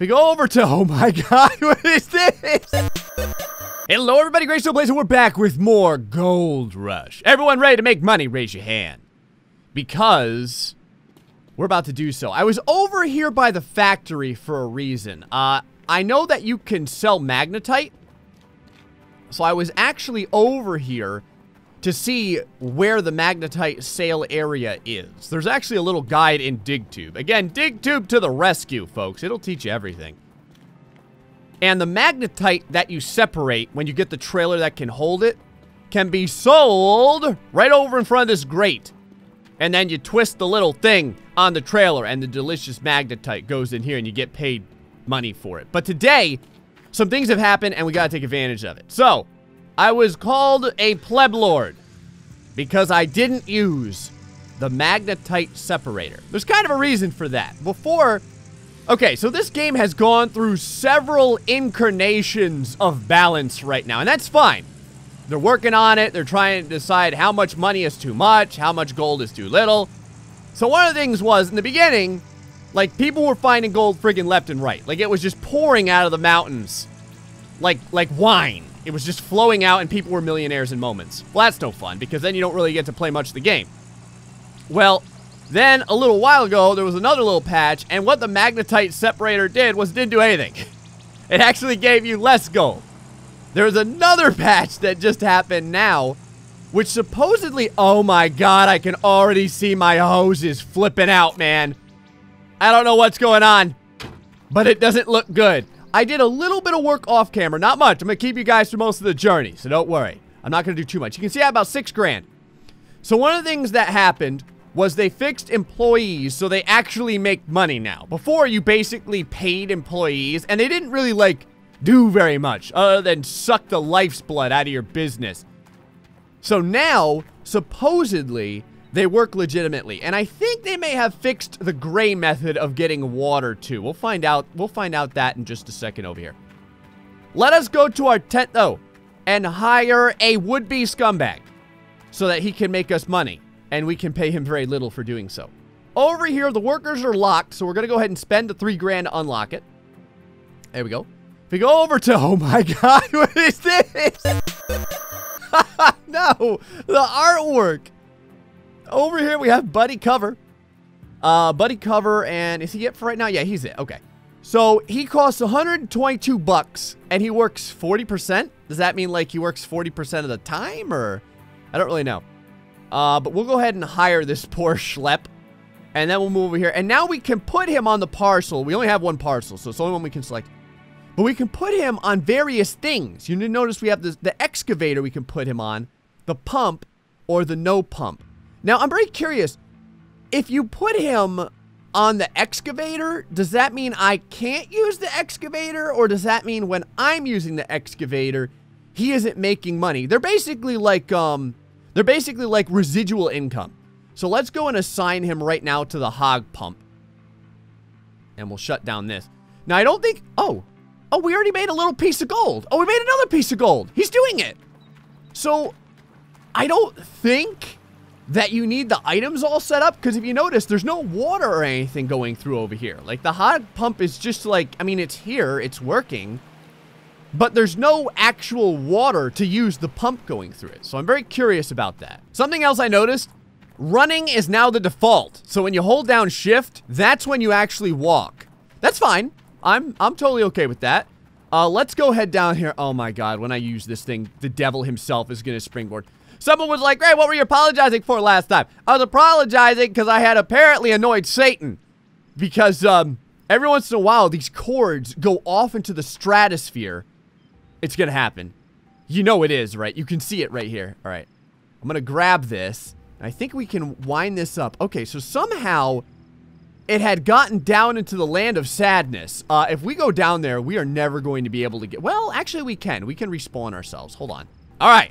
If we go over to, oh my god, what is this? Hello everybody, GrayStillPlays, and we're back with more Gold Rush. Everyone ready to make money, raise your hand. Because we're about to do so. I was over here by the factory for a reason. I know that you can sell magnetite. So I was actually over here to see where the magnetite sale area is. There's actually a little guide in DigTube. Again, DigTube to the rescue, folks. It'll teach you everything. And the magnetite that you separate when you get the trailer that can hold it can be sold right over in front of this grate. And then you twist the little thing on the trailer and the delicious magnetite goes in here and you get paid money for it. But today, some things have happened and we gotta take advantage of it. So, I was called a pleb lord because I didn't use the magnetite separator. There's kind of a reason for that. Before, okay, so this game has gone through several incarnations of balance right now, and that's fine. They're working on it. They're trying to decide how much money is too much, how much gold is too little. So one of the things was, in the beginning, like, people were finding gold friggin' left and right. Like, it was just pouring out of the mountains like wine. It was just flowing out and people were millionaires in moments. Well, that's no fun because then you don't really get to play much of the game. Well, then a little while ago, there was another little patch and what the magnetite separator did was it didn't do anything. It actually gave you less gold. There's another patch that just happened now, which supposedly, oh my god, I can already see my hoses flipping out, man. I don't know what's going on, but it doesn't look good. I did a little bit of work off camera, not much. I'm gonna keep you guys through most of the journey, so don't worry. I'm not gonna do too much. You can see I have about 6 grand. So one of the things that happened was they fixed employees so they actually make money now. Before, you basically paid employees and they didn't really like do very much other than suck the life's blood out of your business. So now, supposedly, they work legitimately, and I think they may have fixed the gray method of getting water, too. We'll find out that in just a second over here. Let us go to our tent, though, and hire a would-be scumbag so that he can make us money, and we can pay him very little for doing so. Over here, the workers are locked, so we're gonna go ahead and spend the 3 grand to unlock it. There we go. If we go over to, oh my god, what is this? No, the artwork. Over here, we have Buddy Cover. Buddy Cover, and is he it for right now? Yeah, he's it. Okay. So, he costs 122 bucks, and he works 40%. Does that mean, like, he works 40% of the time, or? I don't really know. But we'll go ahead and hire this poor schlep, and then we'll move over here. And now we can put him on the parcel. We only have one parcel, so it's the only one we can select. But we can put him on various things. You notice we have this, the excavator we can put him on, the pump, or the no pump. Now, I'm very curious, if you put him on the excavator, does that mean I can't use the excavator? Or does that mean when I'm using the excavator, he isn't making money? They're basically like residual income. So let's go and assign him right now to the hog pump. And we'll shut down this. Now, I don't think, oh, we already made a little piece of gold. Oh, we made another piece of gold. He's doing it. So, I don't think that you need the items all set up, because if you notice, there's no water or anything going through over here. Like, the hog pump is just like, I mean, it's here, it's working, but there's no actual water to use the pump going through it. So I'm very curious about that. Something else I noticed, running is now the default. So when you hold down shift, that's when you actually walk. That's fine. I'm totally okay with that. Let's go head down here. Oh my god, when I use this thing, the devil himself is gonna springboard. Someone was like, Gray, what were you apologizing for last time? I was apologizing because I had apparently annoyed Satan. Because every once in a while, these cords go off into the stratosphere. It's going to happen. You know it is, right? You can see it right here. All right. I'm going to grab this. And I think we can wind this up. Okay, so somehow it had gotten down into the land of sadness. If we go down there, we are never going to be able to get... Well, actually, we can. We can respawn ourselves. Hold on. All right.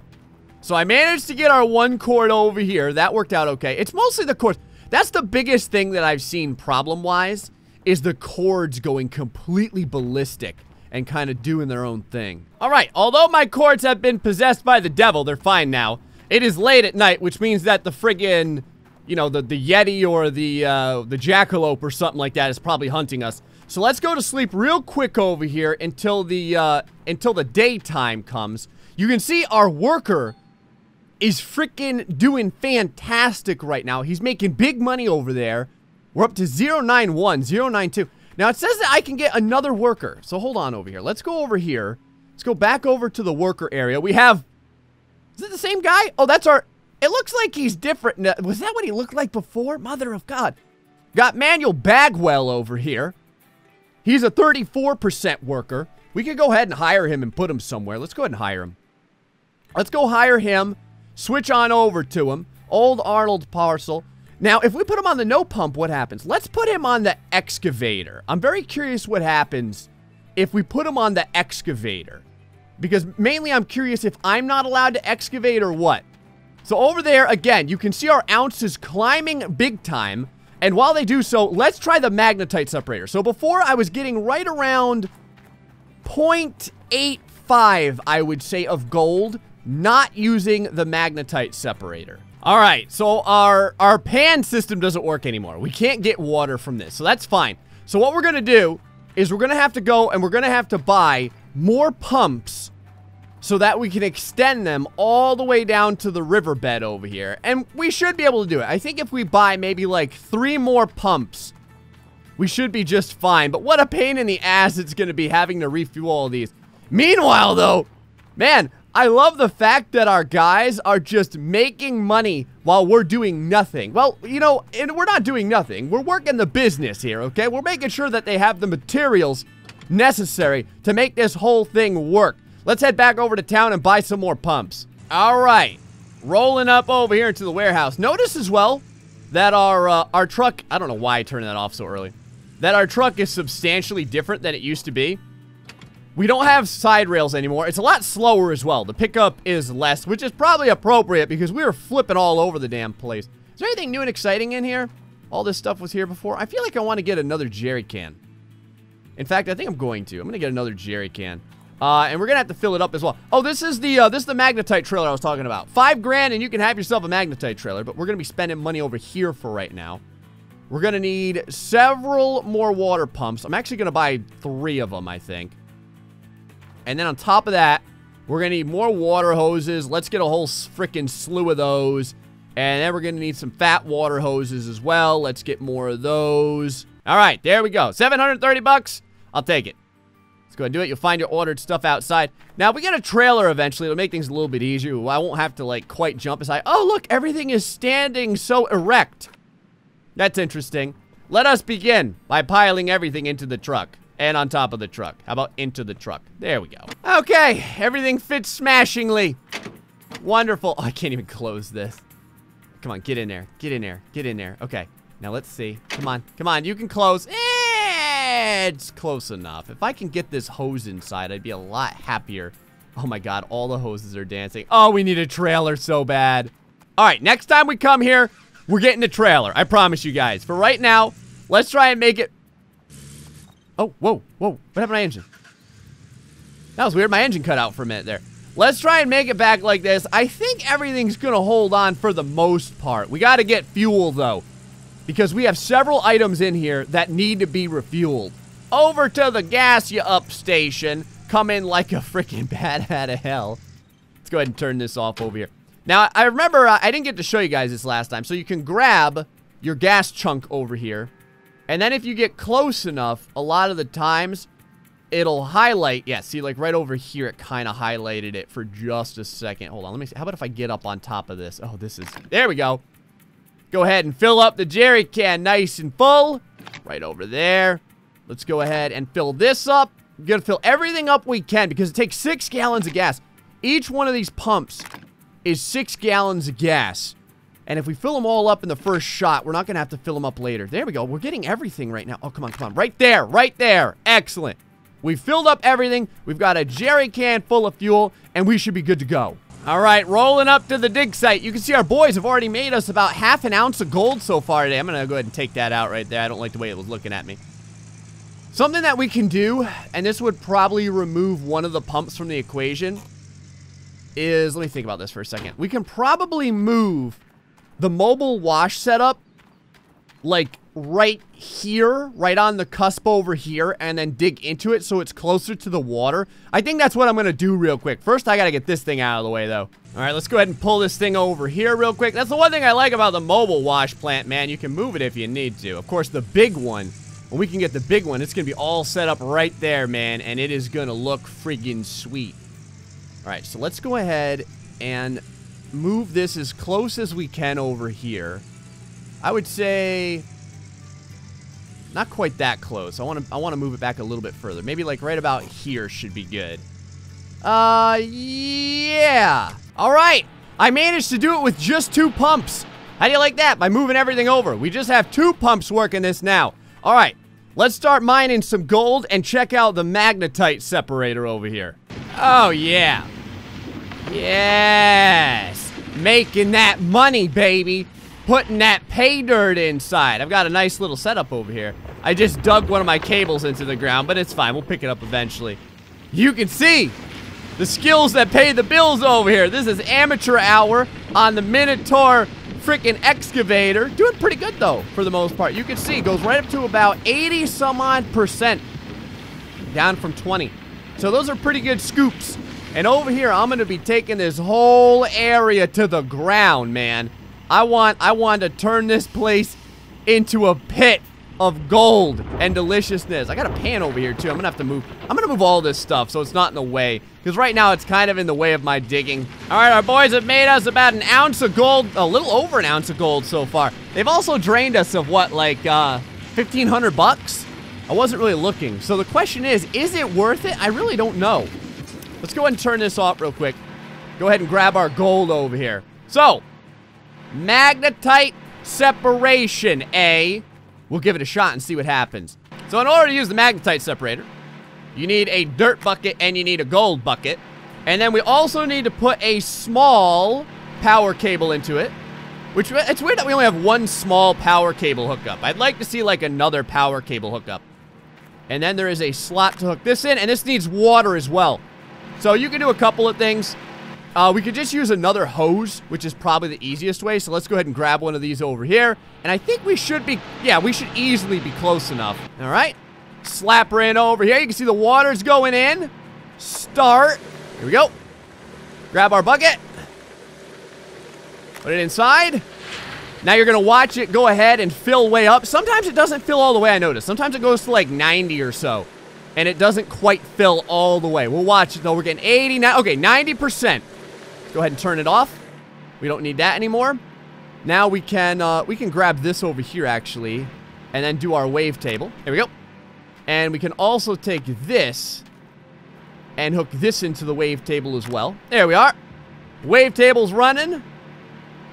So I managed to get our one cord over here. That worked out okay. It's mostly the cords. That's the biggest thing that I've seen problem-wise, is the cords going completely ballistic and kind of doing their own thing. All right, although my cords have been possessed by the devil, they're fine now. It is late at night, which means that the friggin', you know, the Yeti or the jackalope or something like that is probably hunting us. So let's go to sleep real quick over here until the daytime comes. You can see our worker is freaking doing fantastic right now. He's making big money over there. We're up to 091, 092. Now it says that I can get another worker. So hold on over here. Let's go over here. Let's go back over to the worker area. We have... Is it the same guy? Oh, that's our... It looks like he's different. Now, was that what he looked like before? Mother of God. Got Manuel Bagwell over here. He's a 34% worker. We could go ahead and hire him and put him somewhere. Let's go ahead and hire him. Let's go hire him. Switch on over to him. Old Arnold parcel. Now, if we put him on the no pump, what happens? Let's put him on the excavator. I'm very curious what happens if we put him on the excavator. Because mainly I'm curious if I'm not allowed to excavate or what. So over there, again, you can see our ounces climbing big time. And while they do so, let's try the magnetite separator. So before I was getting right around 0.85, I would say, of gold, not using the magnetite separator. All right, so our pan system doesn't work anymore. We can't get water from this, so that's fine. So what we're going to do is we're going to have to go and we're going to have to buy more pumps so that we can extend them all the way down to the riverbed over here. And we should be able to do it. I think if we buy maybe like 3 more pumps, we should be just fine. But what a pain in the ass it's going to be having to refuel all these. Meanwhile, though, man... I love the fact that our guys are just making money while we're doing nothing. Well, you know, and we're not doing nothing. We're working the business here, okay? We're making sure that they have the materials necessary to make this whole thing work. Let's head back over to town and buy some more pumps. All right. Rolling up over here into the warehouse. Notice as well that our truck... I don't know why I turned that off so early. That our truck is substantially different than it used to be. We don't have side rails anymore. It's a lot slower as well. The pickup is less, which is probably appropriate because we were flipping all over the damn place. Is there anything new and exciting in here? All this stuff was here before. I feel like I want to get another jerry can. In fact, I think I'm going to. I'm going to get another jerry can. And we're going to have to fill it up as well. Oh, this is the magnetite trailer I was talking about. $5 grand and you can have yourself a magnetite trailer, but we're going to be spending money over here for right now. We're going to need several more water pumps. I'm actually going to buy 3 of them, I think. And then on top of that, we're going to need more water hoses. Let's get a whole frickin' slew of those. And then we're going to need some fat water hoses as well. Let's get more of those. All right, there we go. 730 bucks. I'll take it. Let's go ahead and do it. You'll find your ordered stuff outside. Now, if we get a trailer eventually, it'll make things a little bit easier. I won't have to, like, quite jump aside. Oh, look, everything is standing so erect. That's interesting. Let us begin by piling everything into the truck. And on top of the truck. How about into the truck? There we go. Okay, everything fits smashingly. Wonderful. Oh, I can't even close this. Come on, get in there. Get in there. Get in there. Okay, now let's see. Come on. Come on, you can close. It's close enough. If I can get this hose inside, I'd be a lot happier. Oh my God, all the hoses are dancing. Oh, we need a trailer so bad. All right, next time we come here, we're getting a trailer. I promise you guys. For right now, let's try and make it. Oh, whoa, whoa. What happened to my engine? That was weird. My engine cut out for a minute there. Let's try and make it back like this. I think everything's going to hold on for the most part. We got to get fuel, though, because we have several items in here that need to be refueled. Over to the gas you up station. Come in like a freaking bat out of hell. Let's go ahead and turn this off over here. Now, I remember I didn't get to show you guys this last time, so you can grab your gas chunk over here. And then if you get close enough, a lot of the times, it'll highlight. Yeah, see, like right over here, it kind of highlighted it for just a second. Hold on, let me see. How about if I get up on top of this? Oh, this is... There we go. Go ahead and fill up the jerry can nice and full. Right over there. Let's go ahead and fill this up. We're going to fill everything up we can because it takes 6 gallons of gas. Each one of these pumps is 6 gallons of gas. And if we fill them all up in the first shot, we're not going to have to fill them up later. There we go. We're getting everything right now. Oh, come on, come on. Right there. Right there. Excellent. We filled up everything. We've got a jerry can full of fuel, and we should be good to go. All right, rolling up to the dig site. You can see our boys have already made us about half an ounce of gold so far today. I'm going to go ahead and take that out right there. I don't like the way it was looking at me. Something that we can do, and this would probably remove one of the pumps from the equation, is... Let me think about this for a second. We can probably move... the mobile wash setup, like, right here, right on the cusp over here, and then dig into it so it's closer to the water. I think that's what I'm gonna do real quick. First, I gotta get this thing out of the way, though. All right, let's go ahead and pull this thing over here real quick. That's the one thing I like about the mobile wash plant, man. You can move it if you need to. Of course, the big one, when we can get the big one, it's gonna be all set up right there, man, and it is gonna look friggin' sweet. All right, so let's go ahead and move this as close as we can over here. I would say not quite that close. I want to move it back a little bit further. Maybe like right about here should be good. Yeah. All right. I managed to do it with just 2 pumps. How do you like that? By moving everything over. We just have 2 pumps working this now. All right. Let's start mining some gold and check out the magnetite separator over here. Oh, yeah. Yes. Making that money, baby. Putting that pay dirt inside. I've got a nice little setup over here. I just dug one of my cables into the ground, but it's fine. We'll pick it up eventually. You can see the skills that pay the bills over here. This is amateur hour on the Minotaur freaking excavator. Doing pretty good, though, for the most part. You can see it goes right up to about 80-some-odd%, down from 20. So those are pretty good scoops. And over here, I'm going to be taking this whole area to the ground, man. I want to turn this place into a pit of gold and deliciousness. I got a pan over here, too. I'm going to move all this stuff so it's not in the way, because right now it's kind of in the way of my digging. All right, our boys have made us about an ounce of gold, a little over an ounce of gold so far. They've also drained us of what, like, 1,500 bucks? I wasn't really looking. So the question is it worth it? I really don't know. Let's go ahead and turn this off real quick. Go ahead and grab our gold over here. So, magnetite separation, eh? We'll give it a shot and see what happens. So in order to use the magnetite separator, you need a dirt bucket and you need a gold bucket. And then we also need to put a small power cable into it, which it's weird that we only have one small power cable hookup. I'd like to see like another power cable hookup. And then there is a slot to hook this in, and this needs water as well. So you can do a couple of things. We could just use another hose, which is probably the easiest way. So let's go ahead and grab one of these over here. And I think we should be, yeah, we should easily be close enough. All right. Slap her in over here. You can see the water's going in. Start. Here we go. Grab our bucket. Put it inside. Now you're going to watch it go ahead and fill way up. Sometimes it doesn't fill all the way, I notice. Sometimes it goes to like 90 or so. And it doesn't quite fill all the way. We'll watch it, though. We're getting 89. Okay, 90%. Go ahead and turn it off. We don't need that anymore. Now we can grab this over here, actually, and then do our wave table. There we go. And we can also take this and hook this into the wave table as well. There we are. Wave table's running.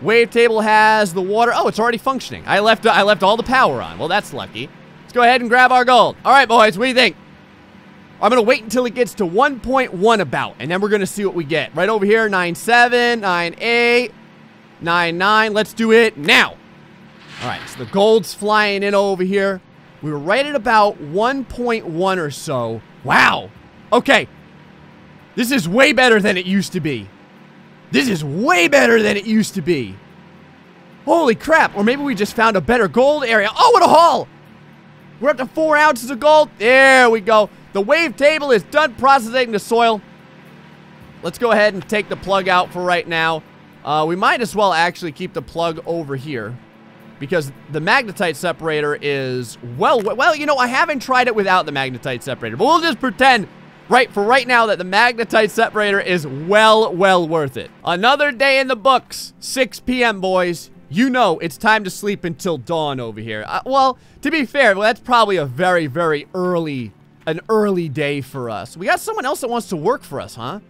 Wave table has the water. Oh, it's already functioning. I left all the power on. Well, that's lucky. Let's go ahead and grab our gold. All right, boys, what do you think? I'm going to wait until it gets to 1.1 about, and then we're going to see what we get. Right over here, 9.7, 9.8, 9.9. Let's do it now. All right, so the gold's flying in over here. We were right at about 1.1 or so. Wow. Okay. This is way better than it used to be. This is way better than it used to be. Holy crap. Or maybe we just found a better gold area. Oh, what a haul. We're up to 4 ounces of gold. There we go. The wave table is done processing the soil. Let's go ahead and take the plug out for right now. We might as well actually keep the plug over here, because the magnetite separator is, well, you know, I haven't tried it without the magnetite separator, but we'll just pretend right now that the magnetite separator is well worth it. Another day in the books, 6 p.m., boys. You know it's time to sleep until dawn over here. Well, to be fair, that's probably a very early an early day for us. We got someone else that wants to work for us, huh?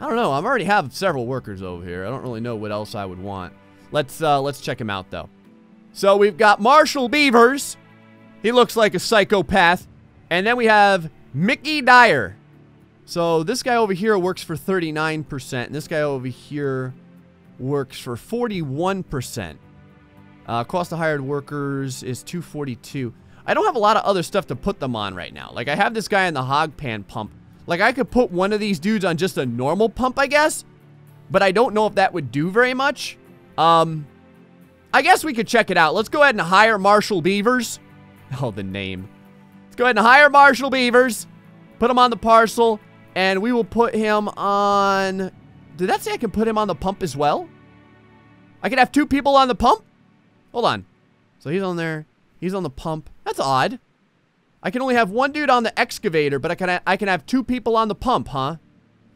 I don't know. I already have several workers over here. I don't really know what else I would want. Let's check him out, though. So we've got Marshall Beavers. He looks like a psychopath. And then we have Mickey Dyer. So this guy over here works for 39%, and this guy over here works for 41%. Cost of hired workers is $242. I don't have a lot of other stuff to put them on right now. Like, I have this guy in the hog pan pump. Like, I could put one of these dudes on just a normal pump, I guess. But I don't know if that would do very much. I guess we could check it out. Let's go ahead and hire Marshall Beavers. Oh, the name. Let's go ahead and hire Marshall Beavers. Put him on the parcel, and we will put him on... Did that say I can put him on the pump as well? I could have two people on the pump? Hold on. So he's on there. He's on the pump. That's odd. I can only have one dude on the excavator, but I can have two people on the pump, huh?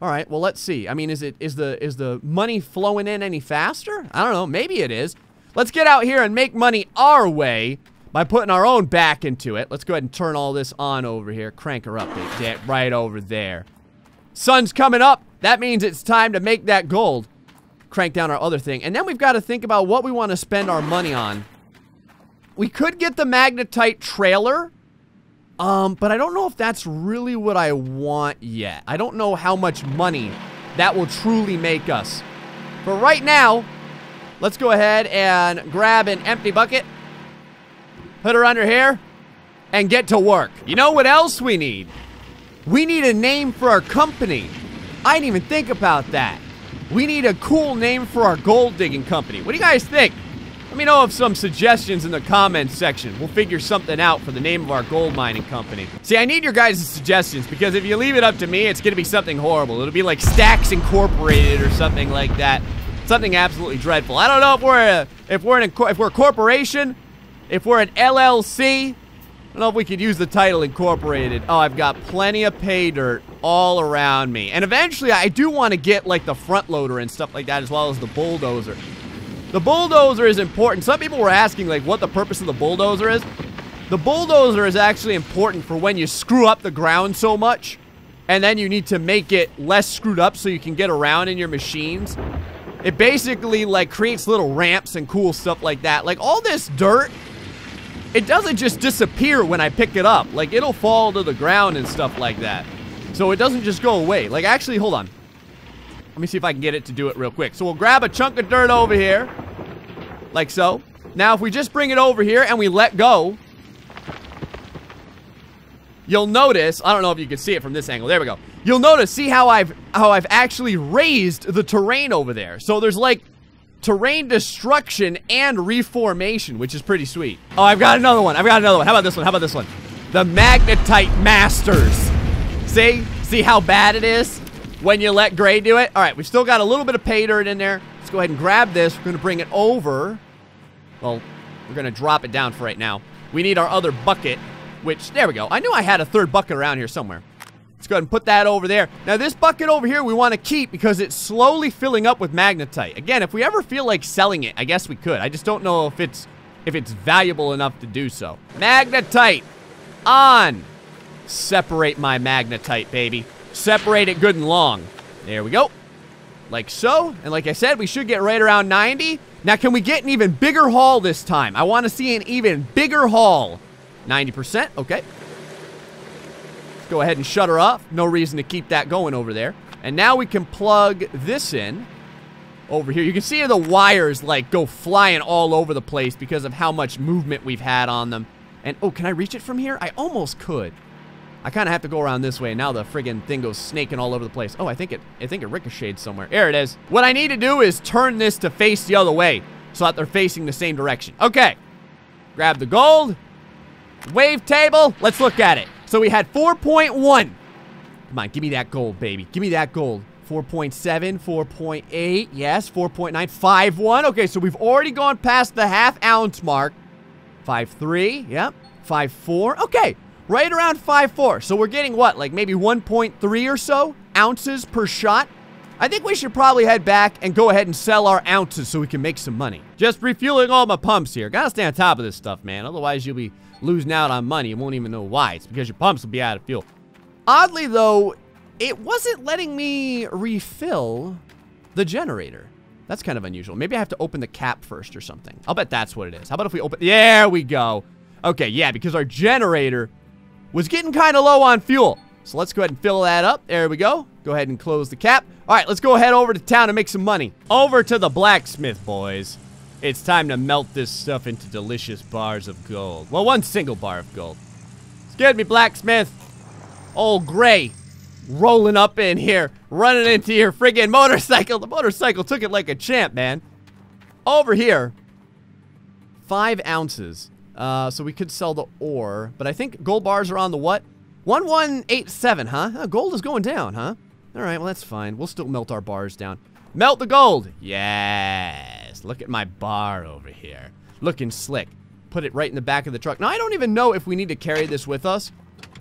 All right. Well, let's see. I mean, is the money flowing in any faster? I don't know. Maybe it is. Let's get out here and make money our way by putting our own back into it. Let's go ahead and turn all this on over here. Crank her up, right over there. Sun's coming up. That means it's time to make that gold. Crank down our other thing. And then we've got to think about what we want to spend our money on. We could get the magnetite trailer, but I don't know if that's really what I want yet. I don't know how much money that will truly make us. But right now, let's go ahead and grab an empty bucket, put her under here, and get to work. You know what else we need? We need a name for our company. I didn't even think about that. We need a cool name for our gold digging company. What do you guys think? Let me know of some suggestions in the comments section. We'll figure something out for the name of our gold mining company. See, I need your guys' suggestions, because if you leave it up to me, it's gonna be something horrible. It'll be like Stacks Incorporated or something like that. Something absolutely dreadful. I don't know if we're a corporation, if we're an LLC. I don't know if we could use the title Incorporated. Oh, I've got plenty of pay dirt all around me. And eventually, I do want to get, like, the front loader and stuff like that, as well as the bulldozer. The bulldozer is important. Some people were asking, like, what the purpose of the bulldozer is. The bulldozer is actually important for when you screw up the ground so much, and then you need to make it less screwed up so you can get around in your machines. It basically, like, creates little ramps and cool stuff like that. Like, all this dirt... It doesn't just disappear when I pick it up. Like, it'll fall to the ground and stuff like that. So it doesn't just go away. Like, actually, hold on. Let me see if I can get it to do it real quick. So we'll grab a chunk of dirt over here. Like so. Now, if we just bring it over here and we let go, you'll notice, I don't know if you can see it from this angle. There we go. You'll notice, see how I've actually raised the terrain over there. So there's, like, terrain destruction and reformation, which is pretty sweet. Oh, I've got another one. I've got another one. How about this one? How about this one? The Magnetite Masters. See? See how bad it is when you let Gray do it? All right, we've still got a little bit of pay dirt in there. Let's go ahead and grab this. We're going to bring it over. Well, we're going to drop it down for right now. We need our other bucket, which, there we go. I knew I had a third bucket around here somewhere. Let's go ahead and put that over there. Now, this bucket over here we want to keep because it's slowly filling up with magnetite. Again, if we ever feel like selling it, I guess we could. I just don't know if it's valuable enough to do so. Magnetite on. Separate my magnetite, baby. Separate it good and long. There we go. Like so. And like I said, we should get right around 90. Now, can we get an even bigger haul this time? I want to see an even bigger haul. 90%. Okay. Go ahead and shut her off. No reason to keep that going over there. And now we can plug this in over here. You can see the wires, like, go flying all over the place because of how much movement we've had on them. And, oh, can I reach it from here? I almost could. I kind of have to go around this way. Now the friggin' thing goes snaking all over the place. Oh, I think it ricocheted somewhere. There it is. What I need to do is turn this to face the other way so that they're facing the same direction. Okay. Grab the gold. Wave table. Let's look at it. So we had 4.1. Come on, give me that gold, baby. Give me that gold. 4.7, 4.8, yes, 4.9, 5.1. Okay, so we've already gone past the half-ounce mark. 5.3, yep, 5.4. Okay, right around 5.4. So we're getting what, like maybe 1.3 or so ounces per shot? I think we should probably head back and go ahead and sell our ounces so we can make some money. Just refueling all my pumps here. Gotta stay on top of this stuff, man. Otherwise, you'll be losing out on money. You won't even know why. It's because your pumps will be out of fuel. Oddly, though, it wasn't letting me refill the generator. That's kind of unusual. Maybe I have to open the cap first or something. I'll bet that's what it is. How about if we open... There we go. Okay, yeah, because our generator was getting kind of low on fuel. So let's go ahead and fill that up. There we go. Go ahead and close the cap. All right, let's go ahead over to town and make some money. Over to the blacksmith, boys. It's time to melt this stuff into delicious bars of gold. Well, one single bar of gold. Scared me, blacksmith. Old Gray rolling up in here, running into your friggin' motorcycle. The motorcycle took it like a champ, man. Over here, 5 ounces. So we could sell the ore, but I think gold bars are on the what? 1187, huh? Gold is going down, huh? All right, well, that's fine. We'll still melt our bars down. Melt the gold! Yes! Look at my bar over here. Looking slick. Put it right in the back of the truck. Now, I don't even know if we need to carry this with us,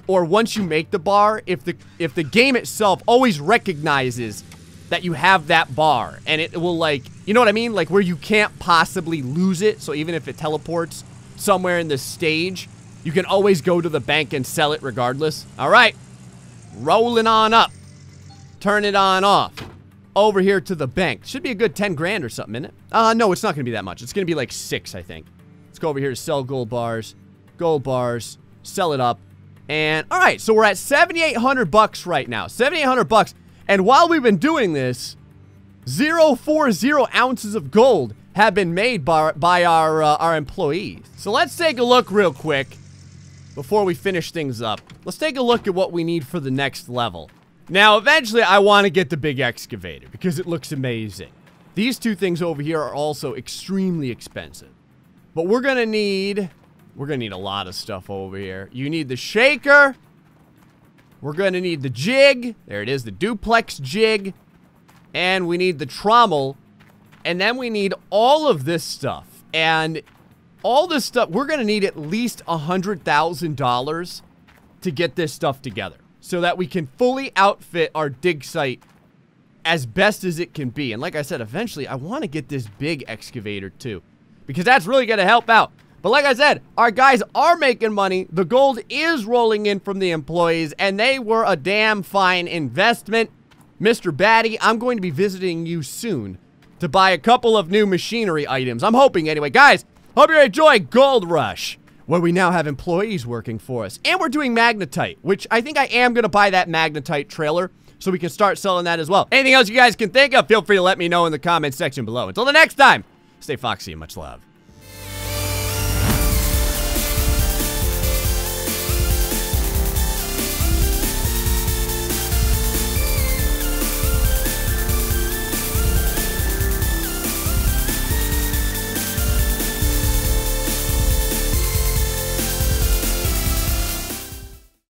or once you make the bar, if the game itself always recognizes that you have that bar, and it will, like, you know what I mean? Like, where you can't possibly lose it, so even if it teleports somewhere in the stage, you can always go to the bank and sell it regardless. All right, rolling on up. Turn it on off. Over here to the bank. Should be a good 10 grand or something, isn't it? No, it's not gonna be that much. It's gonna be like 6, I think. Let's go over here to sell gold bars, sell it up. And all right, so we're at 7,800 bucks right now, 7,800 bucks. And while we've been doing this, 0.40 ounces of gold have been made by our employees. So let's take a look real quick before we finish things up. Let's take a look at what we need for the next level. Now, eventually, I want to get the big excavator because it looks amazing. These two things over here are also extremely expensive. But we're going to need a lot of stuff over here. You need the shaker. We're going to need the jig. There it is, the duplex jig. And we need the trommel. And then we need all of this stuff. And all this stuff, we're going to need at least $100,000 to get this stuff together, so that we can fully outfit our dig site as best as it can be. And like I said, eventually, I want to get this big excavator too, because that's really going to help out. But like I said, our guys are making money. The gold is rolling in from the employees, and they were a damn fine investment. Mr. Batty, I'm going to be visiting you soon to buy a couple of new machinery items. I'm hoping anyway. Guys, hope you're enjoying Gold Rush, where we now have employees working for us. And we're doing magnetite, which I think I am going to buy that magnetite trailer so we can start selling that as well. Anything else you guys can think of, feel free to let me know in the comments section below. Until the next time, stay foxy and much love.